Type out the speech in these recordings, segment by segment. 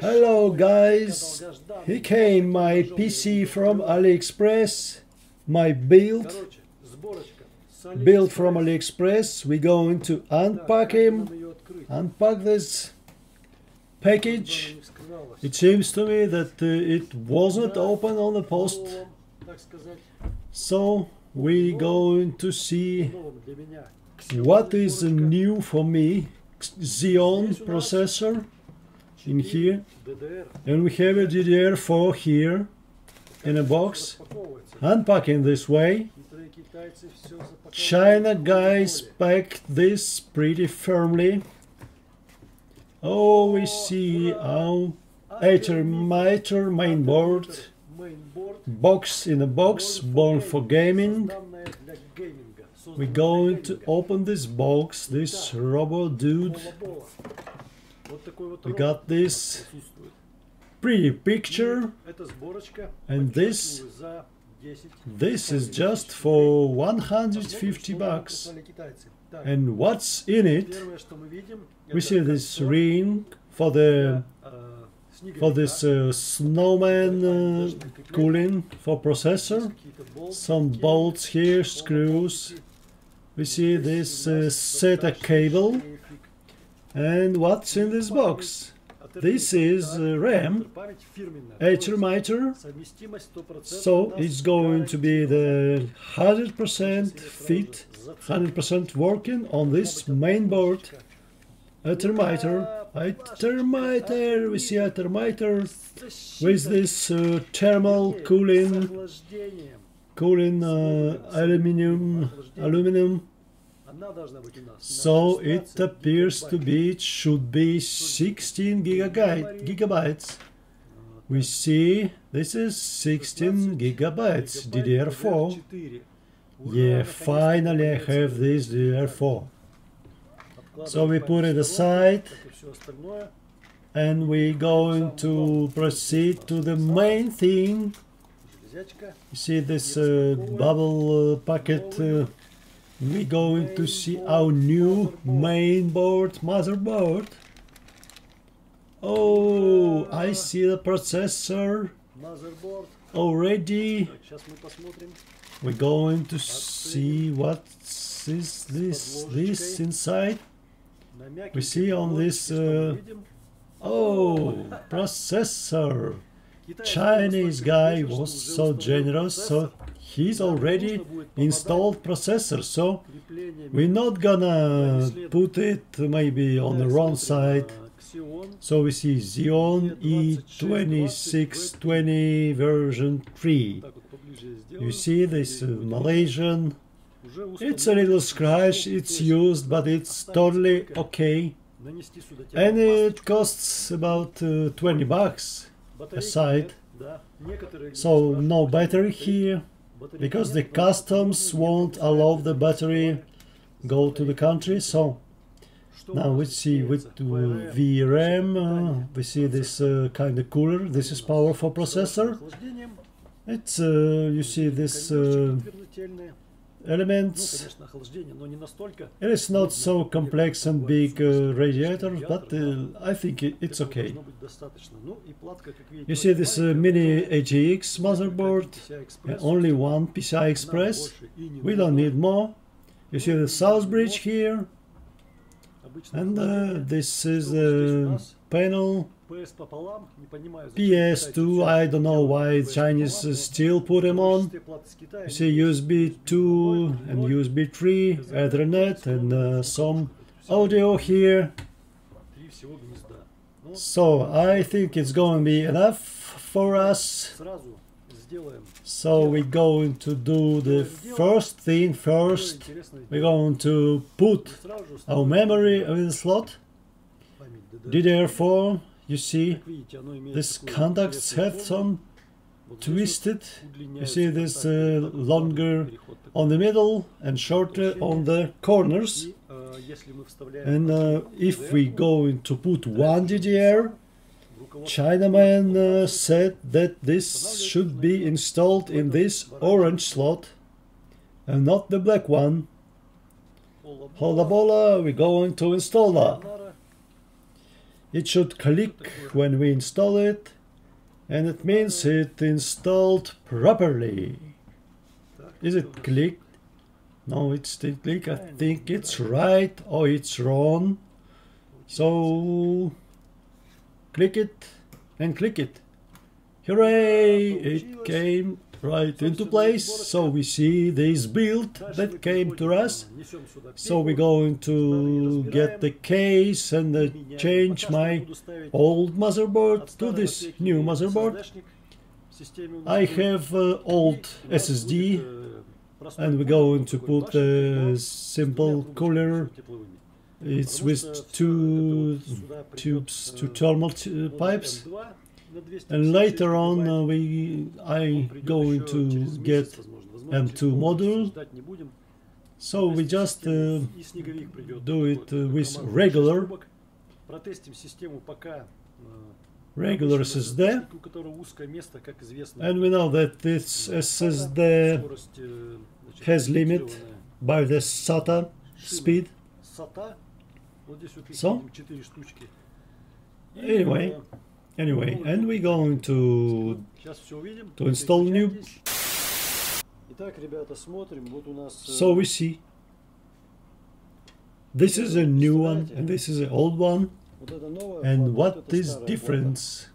Hello guys, here came my PC from AliExpress, my build from AliExpress. We're going to unpack him, unpack this package. It seems to me that it wasn't open on the post, so we're going to see what is new for me. Xeon processor in here, and we have a DDR4 here in a box. Unpacking this way. China guys packed this pretty firmly. Oh, we see our Atomiter mainboard box in a box, born for gaming. We're going to open this box, this robo dude. We got this pretty picture, and this is just for 150 bucks. And what's in it? We see this ring for the for this snowman cooling for processor, some bolts here, screws. We see this SATA cable. And what's in this box? This is RAM, Atomiter, so it's going to be the 100% fit, 100% working on this mainboard. Atomiter, we see Atomiter with this thermal cooling aluminum. So it appears to be, it should be 16 gigabytes. We see this is 16 gigabytes DDR4. Yeah, finally I have this DDR4. So we put it aside and we're going to proceed to the main thing. You see this bubble packet. We're going to see our new mainboard motherboard. Oh, I see the processor already. We're going to see what is this inside. We see on this oh, processor. Chinese guy was so generous, so he's already installed processor, so we're not gonna put it maybe on the wrong side. So we see Xeon E2620 version 3. You see this Malaysian, it's a little scratch, it's used, but it's totally okay. And it costs about 20 bucks. Aside, so no battery here, because the customs won't allow the battery go to the country. So now we see with VRM, we see this kind of cooler. This is power for processor. It's you see this elements. It is not so complex and big radiator, but I think it's okay. You see this mini AGX motherboard, only one PCI Express, we don't need more. You see the south bridge here, and this is the panel. PS2, I don't know why Chinese still put them on. You see USB 2 and USB 3, Ethernet, and some audio here. So I think it's going to be enough for us. So we're going to do the first thing first. We're going to put our memory in the slot. DDR4. You see, these contacts have some twisted. You see this longer on the middle and shorter on the corners. And if we go to put one DDR, Chinaman said that this should be installed in this orange slot and not the black one. Hola bola, we're going to install that. It should click when we install it, and it means it installed properly. Is it clicked? No, it's didn't click. I think it's right or it's wrong. So click it and click it. Hooray! It came right into place. So we see this build that came to us. So we're going to get the case and change my old motherboard to this new motherboard. I have old SSD, and we're going to put a simple cooler. It's with two tubes, two thermal pipes. And later on I going to get M2 module, so we just do it with regular SSD, and we know that this SSD has limit by the SATA speed. So anyway, and we're going to install new. So we see this is a new one and this is an old one, and what is difference?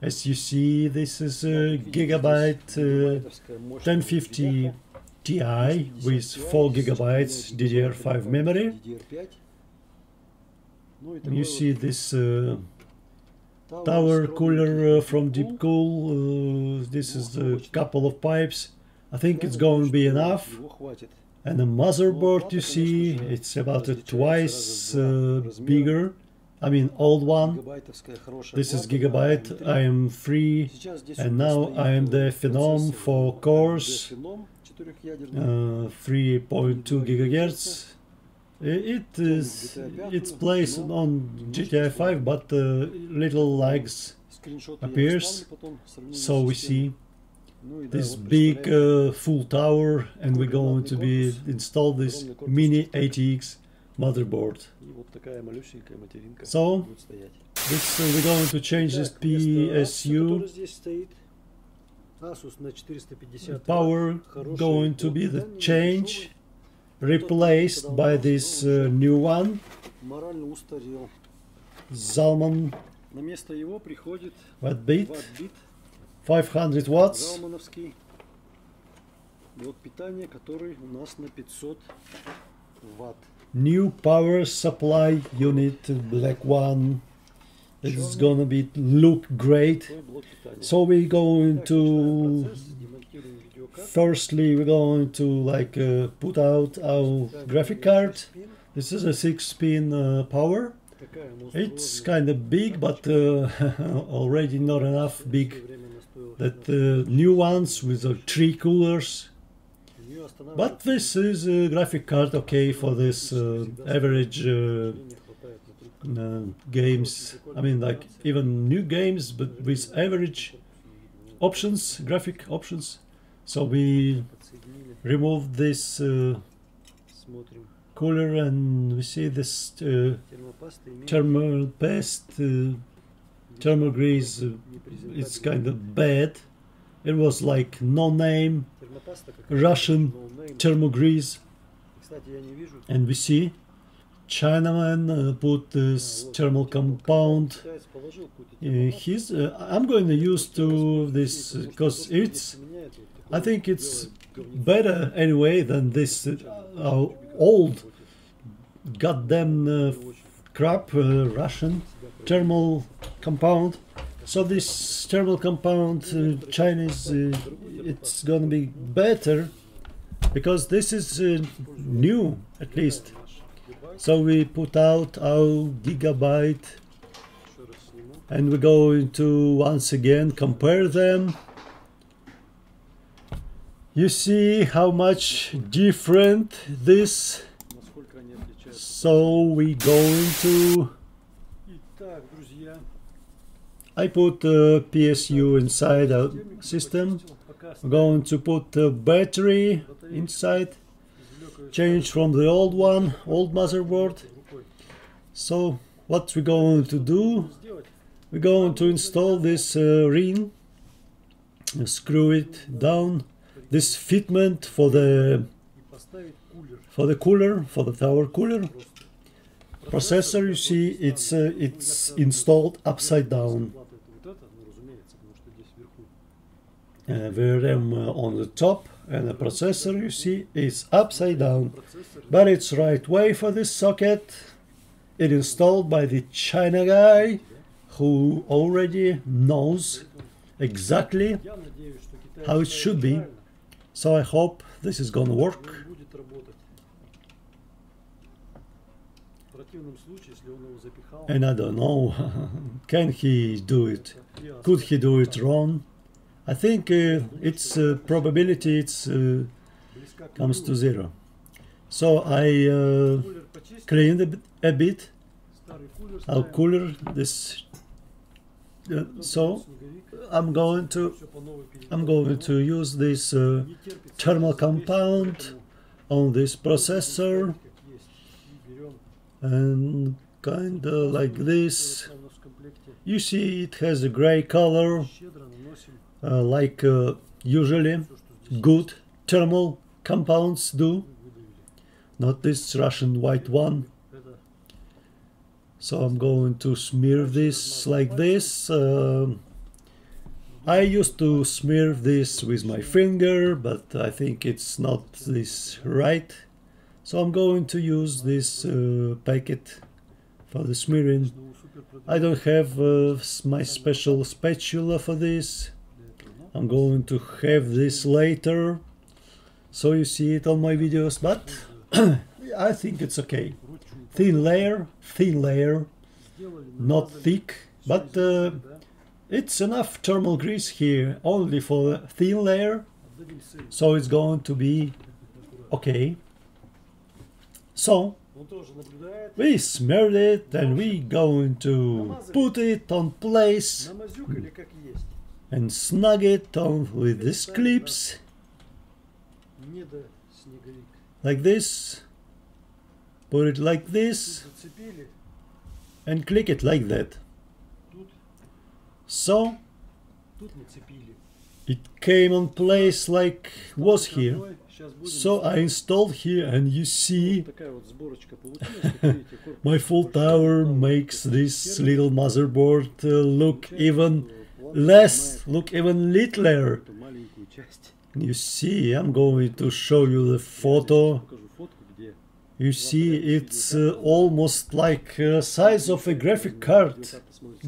As you see, this is a Gigabyte 1050 Ti with 4 gigabytes DDR5 memory. You see this tower cooler from Deepcool. This is a couple of pipes. I think it's going to be enough. And the motherboard, you see, it's about twice bigger. I mean, old one. This is Gigabyte AM3, and now I am the Phenom 4 cores, 3.2 gigahertz. It is, it's placed on GTI 5, but little lags appears. So we see this big full tower, and we're going to install this mini ATX motherboard. So this, we're going to change this PSU. Power going to be the change, replaced by this new one, Zalman 1 bit, 500 watts, new power supply unit, black one. It's gonna be look great. So we're going to firstly we're going to put out our graphic card. This is a 6-pin power. It's kind of big, but already not enough big that new ones with 3 coolers. But this is a graphic card okay for this average games. I mean, even new games, but with average options, graphic options. So we removed this cooler, and we see this thermal paste, thermal grease. It's kind of bad. It was like no name Russian thermal grease, and we see Chinaman put this thermal compound. I'm going to use to this because it's. I think it's better anyway than this old goddamn crap Russian thermal compound. So this thermal compound Chinese, it's gonna be better because this is new at least. So we put out our Gigabyte, and we're going to once again compare them. You see how much different this. So we going to. I put PSU inside our system. I'm going to put the battery inside. Change from the old one, old motherboard. So What we're going to do, we're going to install this ring, screw it down, this fitment for the cooler, for the tower cooler. Processor, you see, it's installed upside down. VRM on the top, and the processor, you see, is upside down, but it's right way for this socket. It installed by the China guy who already knows exactly how it should be, so I hope this is gonna work. And I don't know, can he do it? Could he do it wrong? I think its probability comes to zero. So I cleaned a bit our cooler. This so I'm going to use this thermal compound on this processor. And kind of like this, you see it has a gray color, like usually good thermal compounds do, not this Russian white one. So I'm going to smear this like this. I used to smear this with my finger, but I think it's not this right. So I'm going to use this packet for the smearing. I don't have my special spatula for this. I'm going to have this later, so you see it on my videos, but I think it's okay. Thin layer, not thick, but it's enough thermal grease here only for a thin layer, so it's going to be okay. So, we smeared it and we going to put it on place and snug it on with these clips, like this, put it like this and click it like that. So, it came on place like was here. So I installed here and you see my full tower makes this little motherboard look even less, look even littler. You see, I'm going to show you the photo. You see, it's almost like size of a graphic card.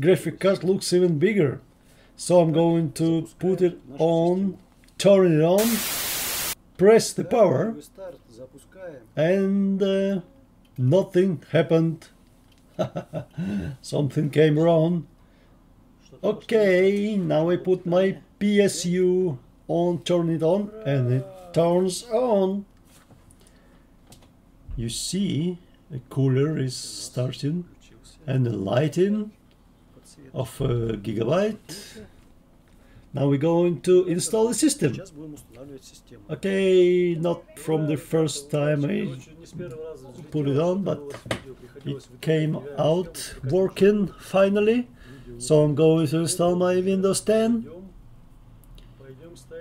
Graphic card looks even bigger. So I'm going to put it on, turn it on, press the power, and nothing happened. Something came wrong. Okay, now I put my PSU on, turn it on, and it turns on. You see, a cooler is starting, and the lighting of Gigabyte. Now we're going to install the system. Okay, not from the first time I put it on, but it came out working finally. So I'm going to install my Windows 10.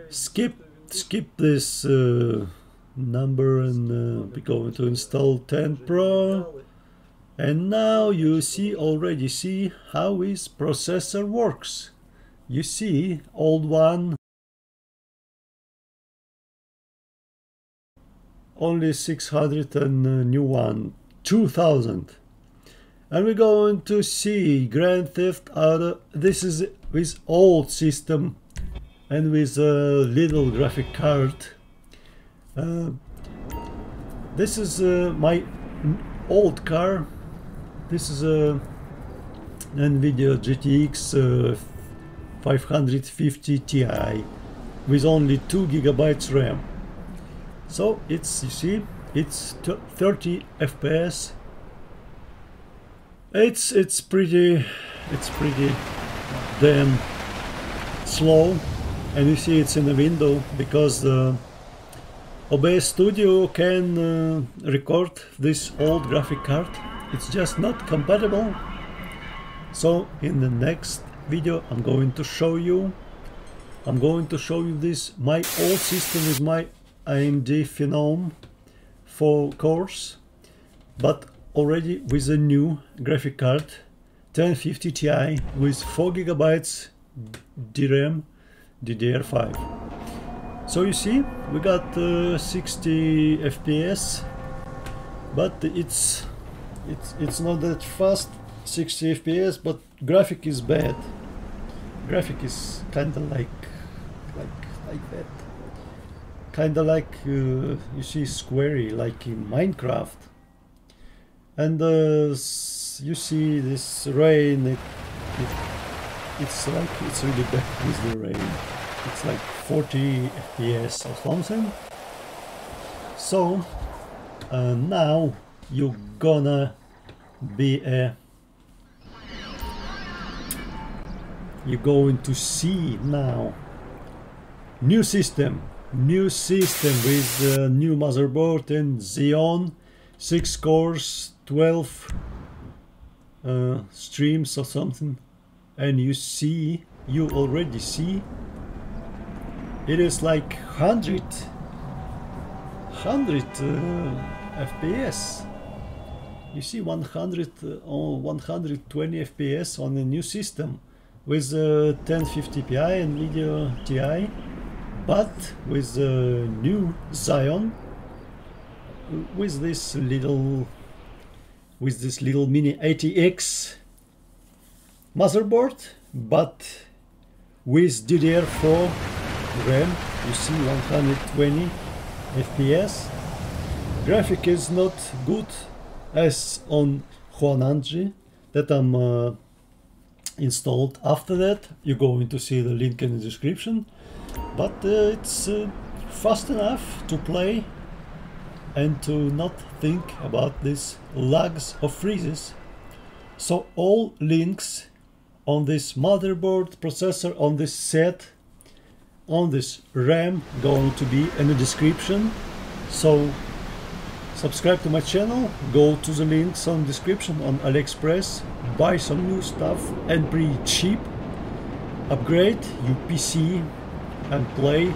Skip this number and we're going to install 10 Pro. And now you already see how his processor works. You see, old one, only 600 and new one, 2000. And we're going to see Grand Theft Auto. This is with old system and with a little graphic card. This is my old car. This is a Nvidia GTX 550 Ti with only 2 GB RAM. So it's, you see, it's 30 FPS. It's pretty damn slow, and you see it's in the window because the OBS Studio can record this old graphic card. It's just not compatible. So in the next video I'm going to show you this, my old system is my AMD Phenom 4 cores, but already with a new graphic card 1050 Ti with 4 GB DRAM DDR5. So you see we got 60 FPS, but it's not that fast, 60 FPS, but graphic is bad. Graphic is kind of like that, kind of like you see squarey like in Minecraft, and you see this rain, it's like it's really bad with the rain. It's like 40 FPS or something. So now you're gonna be a you're going to see now new system with new motherboard and Xeon 6 cores 12 streams or something, and you already see it is like 100 FPS. You see 100 or 120 FPS on a new system with 1050 Ti and Nvidia Ti, but with a new Xeon, with this little mini ATX motherboard, but with DDR4 RAM. You see 120 FPS. Graphic is not good as on Huananji that I'm installed. After that you're going to see the link in the description, but it's fast enough to play and to not think about these lags or freezes. So all links on this motherboard, processor, on this set, on this RAM going to be in the description. So subscribe to my channel, go to the links on description on AliExpress, buy some new stuff and pretty cheap, upgrade your PC and play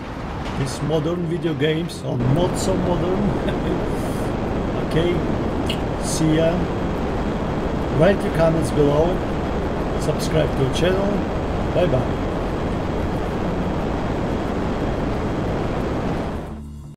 these modern video games or not so modern. Okay, see ya. Write your comments below, subscribe to our channel, bye bye.